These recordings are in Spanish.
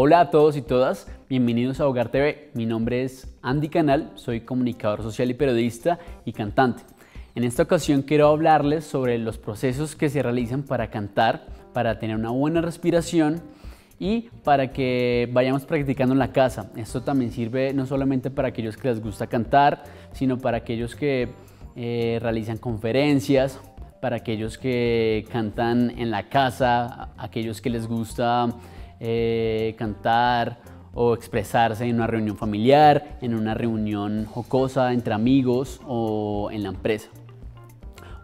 Hola a todos y todas, bienvenidos a Hogar TV. Mi nombre es Andy Canal, soy comunicador social y periodista y cantante. En esta ocasión quiero hablarles sobre los procesos que se realizan para cantar, para tener una buena respiración y para que vayamos practicando en la casa. Esto también sirve no solamente para aquellos que les gusta cantar, sino para aquellos que realizan conferencias, para aquellos que cantan en la casa, aquellos que les gusta cantar o expresarse en una reunión familiar, en una reunión jocosa entre amigos o en la empresa.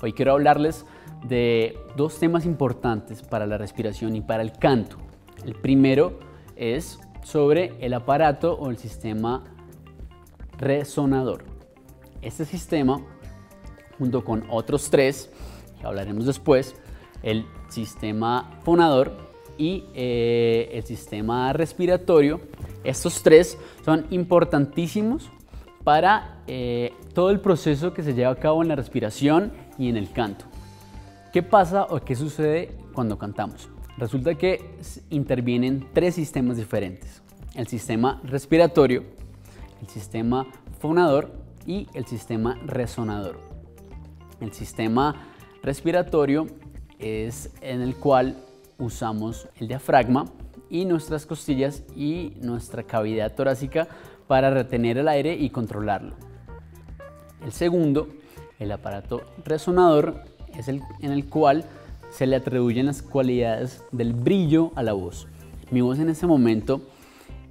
Hoy quiero hablarles de dos temas importantes para la respiración y para el canto. El primero es sobre el aparato o el sistema resonador. Este sistema, junto con otros tres, que hablaremos después, el sistema fonador y el sistema respiratorio, estos tres son importantísimos para todo el proceso que se lleva a cabo en la respiración y en el canto. ¿Qué pasa o qué sucede cuando cantamos? Resulta que intervienen tres sistemas diferentes: el sistema respiratorio, el sistema fonador y el sistema resonador. El sistema respiratorio es en el cual usamos el diafragma y nuestras costillas y nuestra cavidad torácica para retener el aire y controlarlo. El segundo, el aparato resonador, es en el cual se le atribuyen las cualidades del brillo a la voz. Mi voz en ese momento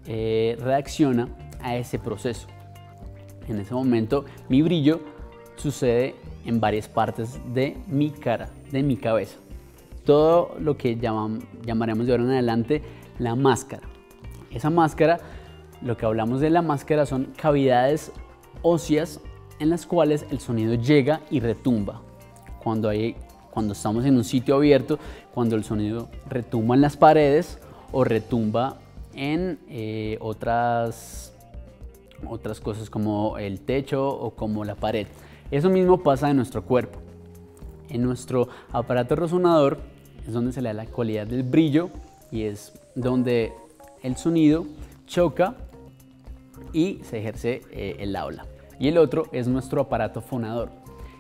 reacciona a ese proceso. En ese momento mi brillo sucede en varias partes de mi cara, de mi cabeza. Todo lo que llamaremos de ahora en adelante la máscara. Esa máscara, lo que hablamos de la máscara, son cavidades óseas en las cuales el sonido llega y retumba. Cuando estamos en un sitio abierto, cuando el sonido retumba en las paredes o retumba en otras cosas como el techo o como la pared. Eso mismo pasa en nuestro cuerpo. En nuestro aparato resonador es donde se le da la cualidad del brillo y es donde el sonido choca y se ejerce el habla. Y el otro es nuestro aparato fonador.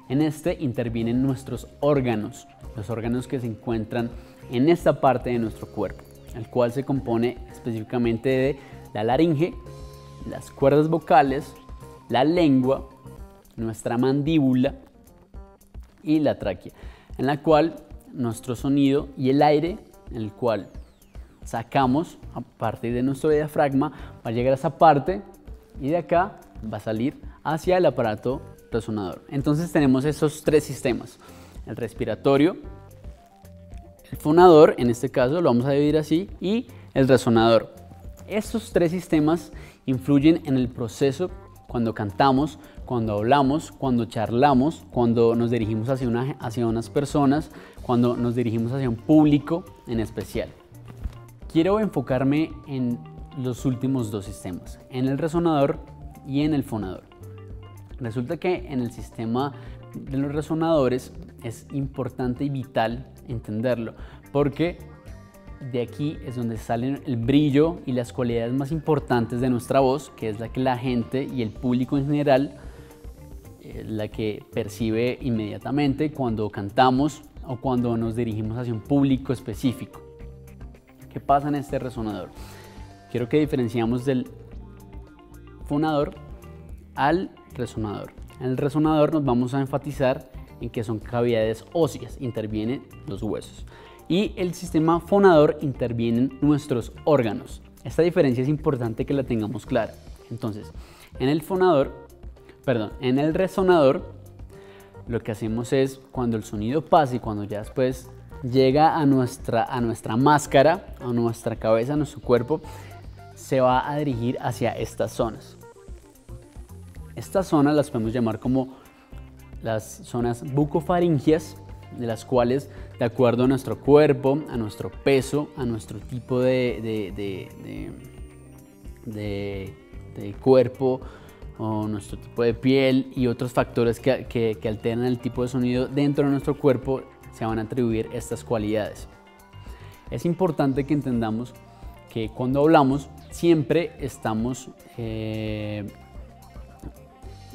En este intervienen nuestros órganos, los órganos que se encuentran en esta parte de nuestro cuerpo, el cual se compone específicamente de la laringe, las cuerdas vocales, la lengua, nuestra mandíbula y la tráquea, en la cual nuestro sonido y el aire, en el cual sacamos a partir de nuestro diafragma, va a llegar a esa parte y de acá va a salir hacia el aparato resonador. Entonces tenemos esos tres sistemas: el respiratorio, el fonador, en este caso lo vamos a dividir así, y el resonador. Estos tres sistemas influyen en el proceso cuando cantamos, cuando hablamos, cuando charlamos, cuando nos dirigimos hacia unas personas, cuando nos dirigimos hacia un público en especial. Quiero enfocarme en los últimos dos sistemas, en el resonador y en el fonador. Resulta que en el sistema de los resonadores es importante y vital entenderlo, porque de aquí es donde salen el brillo y las cualidades más importantes de nuestra voz, que es la que la gente y el público en general es la que percibe inmediatamente cuando cantamos o cuando nos dirigimos hacia un público específico. ¿Qué pasa en este resonador? Quiero que diferenciamos del fonador al resonador. En el resonador nos vamos a enfatizar en que son cavidades óseas, intervienen los huesos. Y el sistema fonador intervienen nuestros órganos. Esta diferencia es importante que la tengamos clara. Entonces, en el resonador, lo que hacemos es, cuando el sonido pasa y cuando ya después llega a nuestra máscara, a nuestra cabeza, a nuestro cuerpo, se va a dirigir hacia estas zonas. Estas zonas las podemos llamar como las zonas bucofaringias, de las cuales, de acuerdo a nuestro cuerpo, a nuestro peso, a nuestro tipo de cuerpo o nuestro tipo de piel y otros factores que alteran el tipo de sonido dentro de nuestro cuerpo, se van a atribuir estas cualidades. Es importante que entendamos que cuando hablamos siempre estamos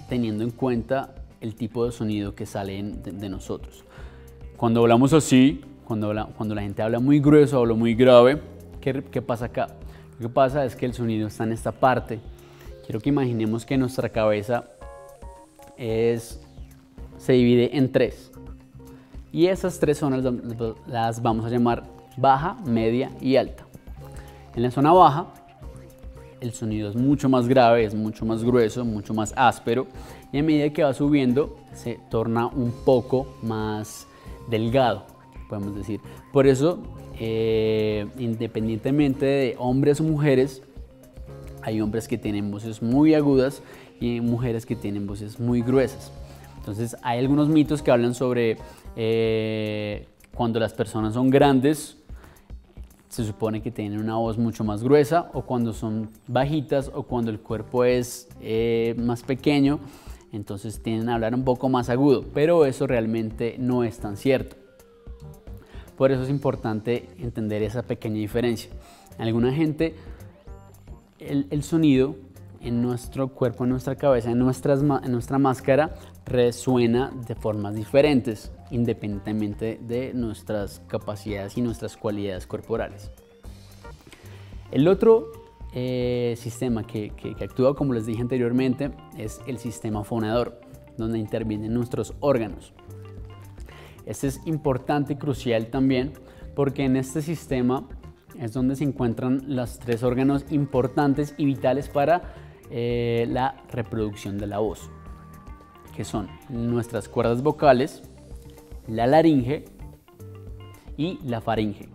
teniendo en cuenta el tipo de sonido que sale de nosotros. Cuando hablamos así, cuando la gente habla muy grueso, habla muy grave, ¿qué pasa acá? Lo que pasa es que el sonido está en esta parte. Quiero que imaginemos que nuestra cabeza se divide en tres. Y esas tres zonas las vamos a llamar baja, media y alta. En la zona baja, el sonido es mucho más grave, es mucho más grueso, mucho más áspero. Y a medida que va subiendo, se torna un poco más delgado, podemos decir. Por eso, independientemente de hombres o mujeres, hay hombres que tienen voces muy agudas y hay mujeres que tienen voces muy gruesas. Entonces, hay algunos mitos que hablan sobre cuando las personas son grandes, se supone que tienen una voz mucho más gruesa, o cuando son bajitas, o cuando el cuerpo es más pequeño, entonces tienden a hablar un poco más agudo, pero eso realmente no es tan cierto. Por eso es importante entender esa pequeña diferencia. Alguna gente, el sonido en nuestro cuerpo, en nuestra cabeza, en nuestra máscara, resuena de formas diferentes, independientemente de nuestras capacidades y nuestras cualidades corporales. El otro sistema que actúa, como les dije anteriormente, es el sistema fonador, donde intervienen nuestros órganos. Este es importante y crucial también, porque en este sistema es donde se encuentran los tres órganos importantes y vitales para la reproducción de la voz, que son nuestras cuerdas vocales, la laringe y la faringe.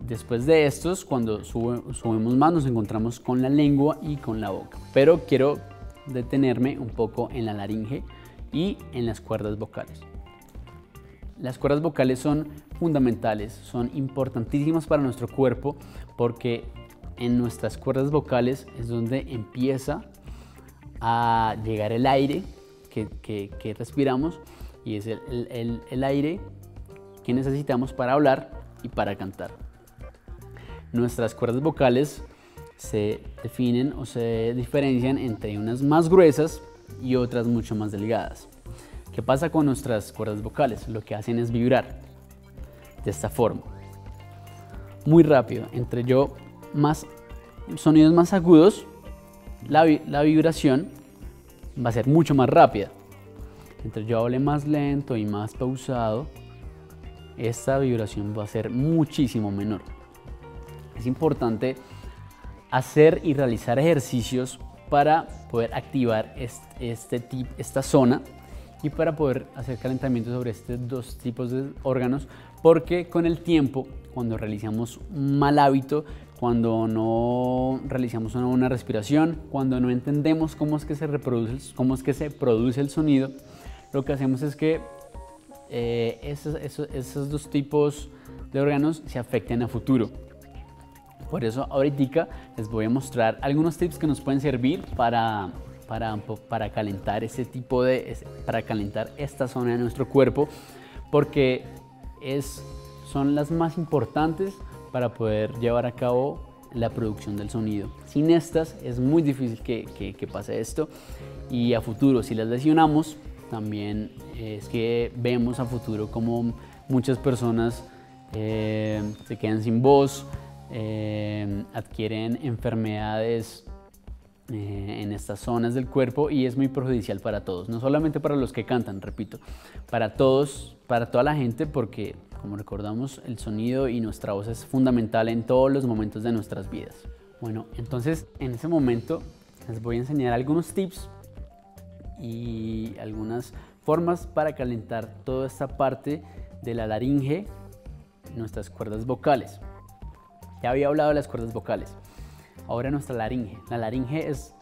Después de estos, cuando subimos más, nos encontramos con la lengua y con la boca. Pero quiero detenerme un poco en la laringe y en las cuerdas vocales. Las cuerdas vocales son fundamentales, son importantísimas para nuestro cuerpo, porque en nuestras cuerdas vocales es donde empieza a llegar el aire que respiramos, y es el aire que necesitamos para hablar y para cantar. Nuestras cuerdas vocales se definen o se diferencian entre unas más gruesas y otras mucho más delgadas. ¿Qué pasa con nuestras cuerdas vocales? Lo que hacen es vibrar de esta forma, muy rápido. Entre sonidos más agudos, la vibración va a ser mucho más rápida. Entre yo hable más lento y más pausado, esta vibración va a ser muchísimo menor. Es importante hacer y realizar ejercicios para poder activar esta zona y para poder hacer calentamiento sobre estos dos tipos de órganos, porque con el tiempo, cuando realizamos un mal hábito, cuando no realizamos una buena respiración, cuando no entendemos cómo es que se produce el sonido, lo que hacemos es que esos dos tipos de órganos se afecten a futuro. Por eso ahorita les voy a mostrar algunos tips que nos pueden servir para calentar esta zona de nuestro cuerpo, porque son las más importantes para poder llevar a cabo la producción del sonido. Sin estas es muy difícil que pase esto, y a futuro, si las lesionamos, también es que vemos a futuro como muchas personas se quedan sin voz, adquieren enfermedades en estas zonas del cuerpo, y es muy perjudicial para todos, no solamente para los que cantan, repito, para todos, para toda la gente, porque como recordamos, el sonido y nuestra voz es fundamental en todos los momentos de nuestras vidas. Bueno, entonces en ese momento les voy a enseñar algunos tips y algunas formas para calentar toda esta parte de la laringe, nuestras cuerdas vocales. Ya había hablado de las cuerdas vocales. Ahora nuestra laringe. La laringe es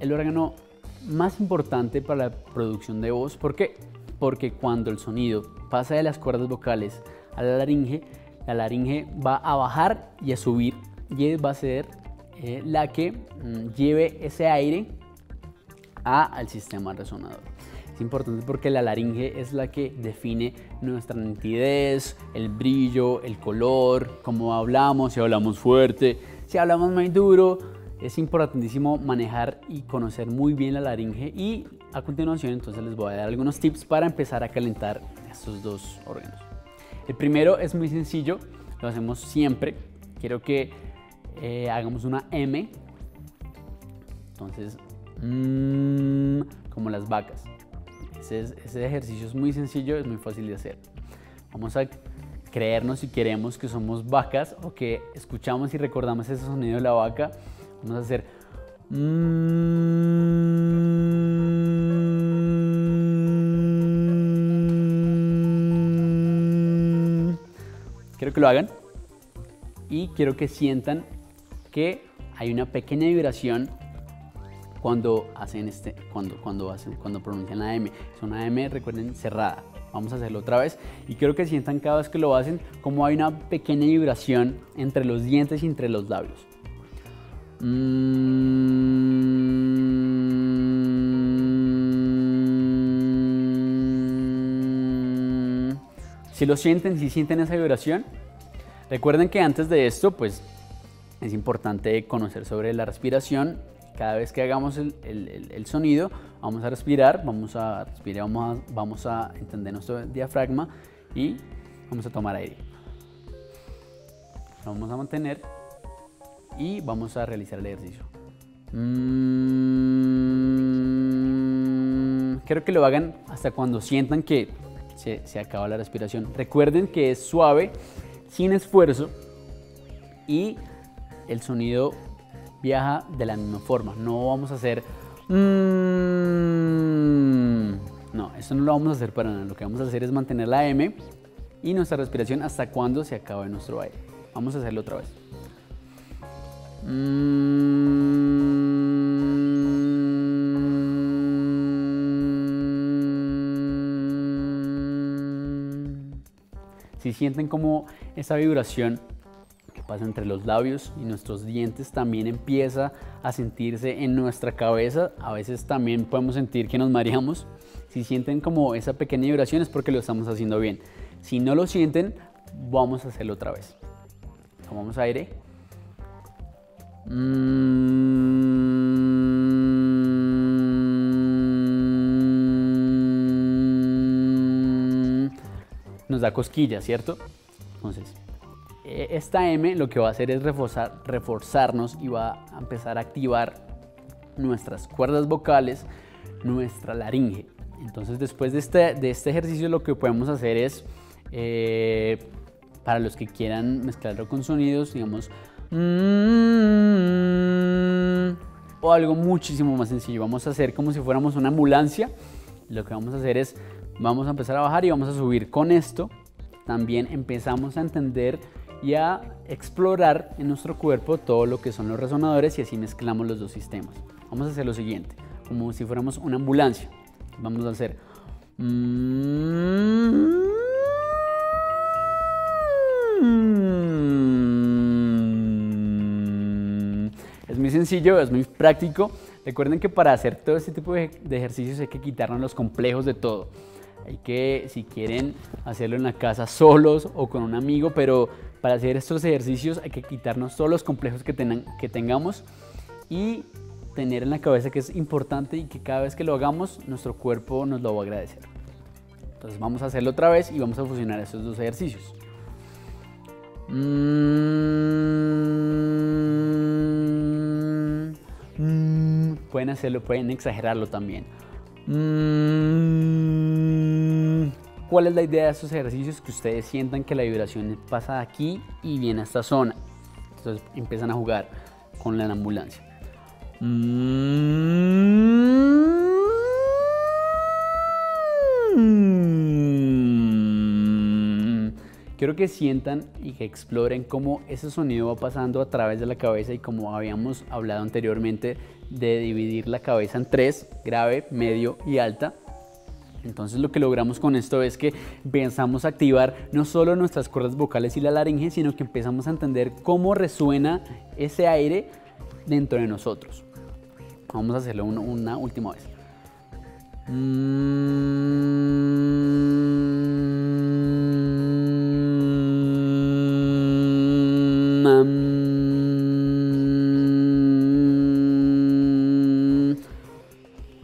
el órgano más importante para la producción de voz. ¿Por qué? Porque cuando el sonido pasa de las cuerdas vocales a la laringe va a bajar y a subir, y va a ser la que lleve ese aire al sistema resonador. Es importante porque la laringe es la que define nuestra nitidez, el brillo, el color, cómo hablamos, si hablamos fuerte, si hablamos muy duro. Es importantísimo manejar y conocer muy bien la laringe, y a continuación entonces les voy a dar algunos tips para empezar a calentar estos dos órganos. El primero es muy sencillo, lo hacemos siempre. Quiero que hagamos una M, entonces como las vacas. Ese ejercicio es muy sencillo, es muy fácil de hacer. Vamos a creernos, si queremos, que somos vacas o que escuchamos y recordamos ese sonido de la vaca. Vamos a hacer quiero que lo hagan y quiero que sientan que hay una pequeña vibración cuando hacen cuando pronuncian la M. Es una M, recuerden, cerrada. Vamos a hacerlo otra vez y quiero que sientan cada vez que lo hacen como hay una pequeña vibración entre los dientes y entre los labios. Si lo sienten, si sienten esa vibración, recuerden que antes de esto, pues es importante conocer sobre la respiración. Cada vez que hagamos el sonido, vamos a respirar, vamos a entender nuestro diafragma y vamos a tomar aire. Lo vamos a mantener y vamos a realizar el ejercicio. Quiero que lo hagan hasta cuando sientan que se acaba la respiración. Recuerden que es suave, sin esfuerzo, y el sonido viaja de la misma forma. No vamos a hacer no, eso no lo vamos a hacer para nada. Lo que vamos a hacer es mantener la M y nuestra respiración hasta cuando se acabe nuestro aire. Vamos a hacerlo otra vez. Si sienten como esa vibración que pasa entre los labios y nuestros dientes también empieza a sentirse en nuestra cabeza, a veces también podemos sentir que nos mareamos. Si sienten como esa pequeña vibración es porque lo estamos haciendo bien. Si no lo sienten, vamos a hacerlo otra vez. Tomamos aire. Nos da cosquilla, ¿cierto? Entonces, esta M lo que va a hacer es reforzarnos y va a empezar a activar nuestras cuerdas vocales, nuestra laringe. Entonces, después de este ejercicio, lo que podemos hacer es, para los que quieran mezclarlo con sonidos, digamos, o algo muchísimo más sencillo. Vamos a hacer como si fuéramos una ambulancia. Lo que vamos a hacer es, vamos a empezar a bajar y vamos a subir. Con esto también empezamos a entender y a explorar en nuestro cuerpo todo lo que son los resonadores, y así mezclamos los dos sistemas. Vamos a hacer lo siguiente, como si fuéramos una ambulancia. Vamos a hacer es muy sencillo, es muy práctico. Recuerden que para hacer todo este tipo de ejercicios hay que quitarnos los complejos de todo. Hay que, si quieren, hacerlo en la casa solos o con un amigo, pero para hacer estos ejercicios hay que quitarnos todos los complejos que tengamos y tener en la cabeza que es importante y que cada vez que lo hagamos nuestro cuerpo nos lo va a agradecer. Entonces vamos a hacerlo otra vez y vamos a fusionar estos dos ejercicios. Pueden hacerlo, pueden exagerarlo también. ¿Cuál es la idea de estos ejercicios? Que ustedes sientan que la vibración pasa aquí y viene a esta zona. Entonces empiezan a jugar con la ambulancia. Quiero que sientan y que exploren cómo ese sonido va pasando a través de la cabeza, y como habíamos hablado anteriormente de dividir la cabeza en tres: grave, medio y alta. Entonces lo que logramos con esto es que empezamos a activar no solo nuestras cuerdas vocales y la laringe, sino que empezamos a entender cómo resuena ese aire dentro de nosotros. Vamos a hacerlo una última vez.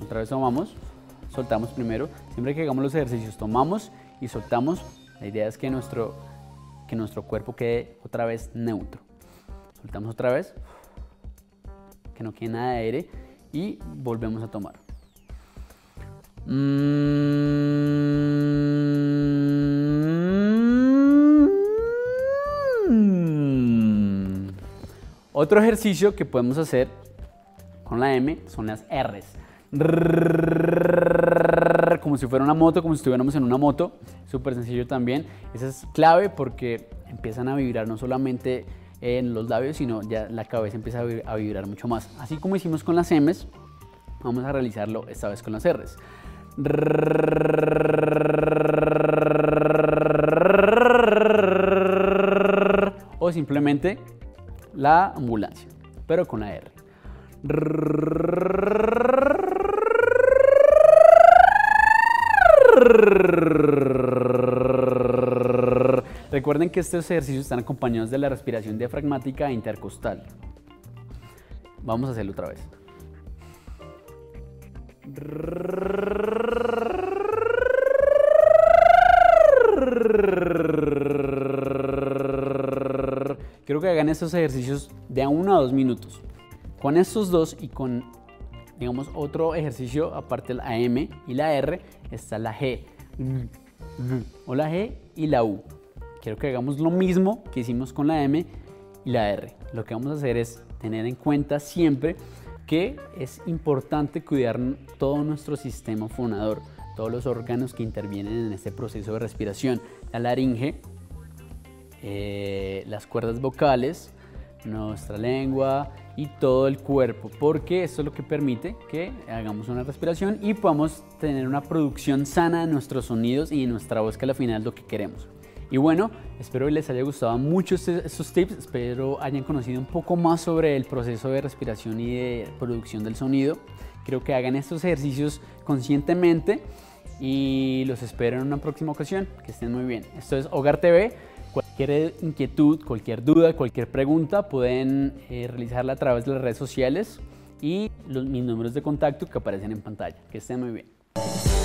Otra vez tomamos, soltamos primero. Siempre que hagamos los ejercicios tomamos y soltamos. La idea es que nuestro cuerpo quede otra vez neutro. Soltamos otra vez, que no quede nada de aire, y volvemos a tomar. Otro ejercicio que podemos hacer con la M son las R's. Como si fuera una moto, como si estuviéramos en una moto. Súper sencillo también. Esa es clave porque empiezan a vibrar no solamente en los labios, sino ya la cabeza empieza a vibrar mucho más. Así como hicimos con las M's, vamos a realizarlo esta vez con las R's. O simplemente la ambulancia, pero con la R. Recuerden que estos ejercicios están acompañados de la respiración diafragmática e intercostal. Vamos a hacerlo otra vez. Quiero que hagan estos ejercicios de 1 a 2 minutos. Con estos dos y con, digamos, otro ejercicio aparte de la M y la R, está la G. O la G y la U. Quiero que hagamos lo mismo que hicimos con la M y la R. Lo que vamos a hacer es tener en cuenta siempre que es importante cuidar todo nuestro sistema fonador, todos los órganos que intervienen en este proceso de respiración. La laringe, las cuerdas vocales, nuestra lengua y todo el cuerpo, porque esto es lo que permite que hagamos una respiración y podamos tener una producción sana de nuestros sonidos y de nuestra voz, que al final es lo que queremos. Y bueno, espero que les haya gustado mucho estos tips, espero hayan conocido un poco más sobre el proceso de respiración y de producción del sonido. Creo que hagan estos ejercicios conscientemente y los espero en una próxima ocasión. Que estén muy bien. Esto es Hogar TV. Cualquier inquietud, cualquier duda, cualquier pregunta pueden realizarla a través de las redes sociales y mis números de contacto que aparecen en pantalla. Que estén muy bien.